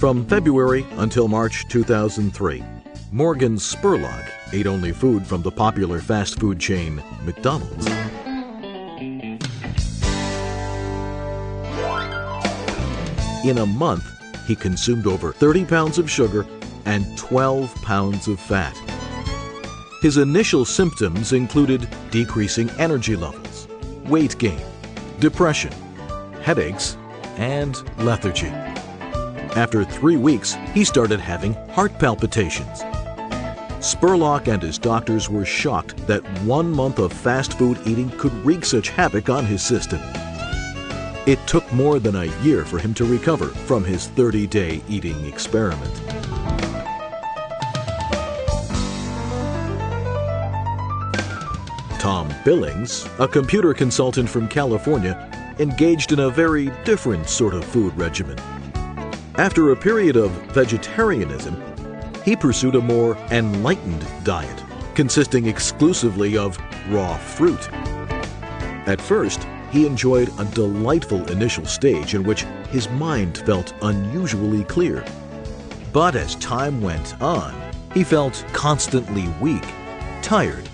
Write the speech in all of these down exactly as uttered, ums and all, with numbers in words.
From February until March two thousand three, Morgan Spurlock ate only food from the popular fast food chain McDonald's. In a month, he consumed over thirty pounds of sugar and twelve pounds of fat. His initial symptoms included decreasing energy levels, weight gain, depression, headaches, and lethargy. After three weeks, he started having heart palpitations. Spurlock and his doctors were shocked that one month of fast food eating could wreak such havoc on his system. It took more than a year for him to recover from his thirty-day eating experiment. Tom Billings, a computer consultant from California, engaged in a very different sort of food regimen. After a period of vegetarianism, he pursued a more enlightened diet, consisting exclusively of raw fruit. At first, he enjoyed a delightful initial stage in which his mind felt unusually clear. But as time went on, he felt constantly weak, tired,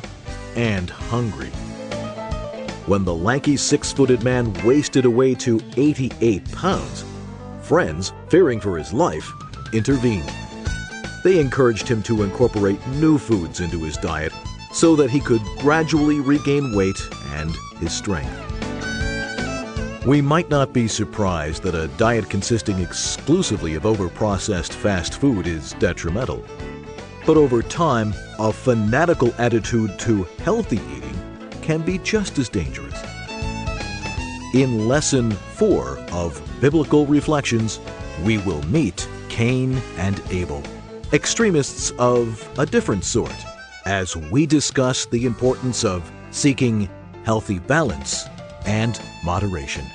and hungry. When the lanky six-footed man wasted away to eighty-eight pounds, friends, fearing for his life, intervened. They encouraged him to incorporate new foods into his diet so that he could gradually regain weight and his strength. We might not be surprised that a diet consisting exclusively of overprocessed fast food is detrimental. But over time, a fanatical attitude to healthy eating can be just as dangerous. In Lesson four of Biblical Reflections, we will meet Cain and Abel, extremists of a different sort, as we discuss the importance of seeking healthy balance and moderation.